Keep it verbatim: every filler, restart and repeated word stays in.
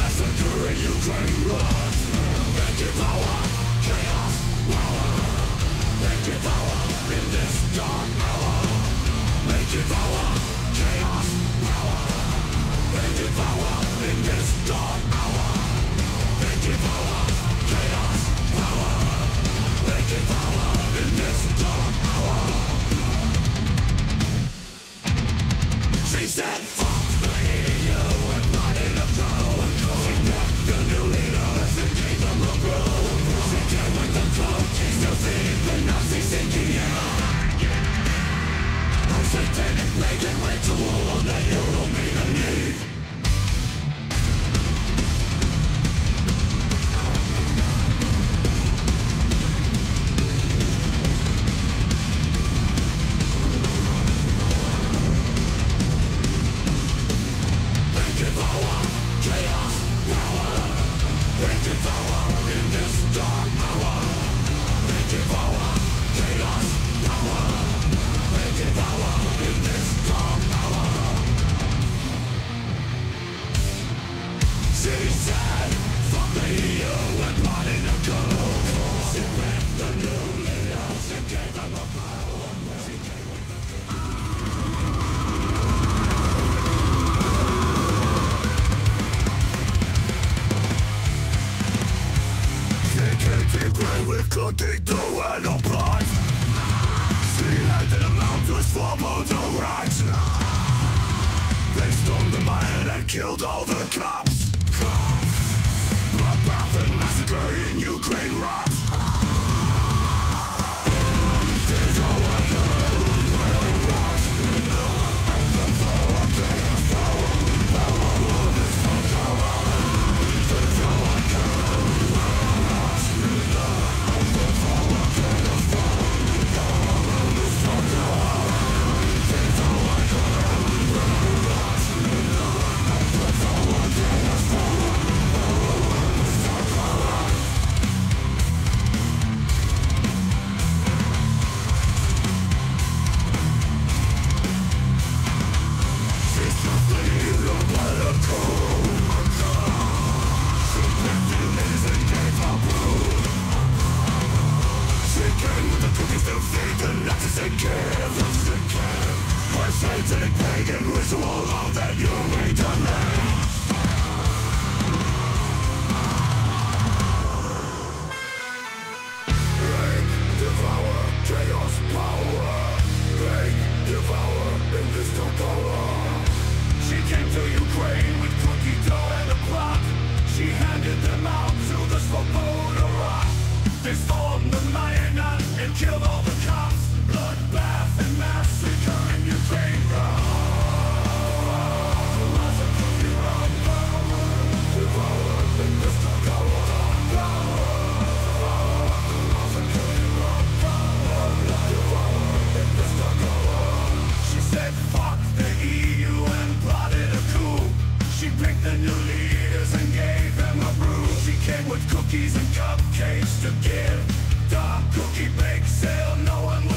massacre in Ukraine runs. They devour chaos, power. They devour in this dark hour. They devour chaos, power. They devour in this dark hour. They devour chaos, power. They devour in this dark hour. She said, fuck the E U and not in a pro. She met the new leader and gave them a brew. She came with the club, she's still seeing the Nazis in Kiev. Our satanic pagan ritual on the Euro made a need. They devour chaos, power. They devour in this dark hour. They devour chaos, power. They devour in this dark hour. She said, fuck the E U and not in a coup. She met the new leaders and gave them a power. She came with the coup. She came to Ukraine with cooking dough and a price. Handed them out to his former rights. They stormed the mine and killed all the cops. Bloodbath and massacre in Ukraine rot. There's no one really rot. And the flow of the flow of the power of this power. There's no one really rot. And the flow of the flow of the power. Cookies and cupcakes to give. Dark cookie bake sale, no one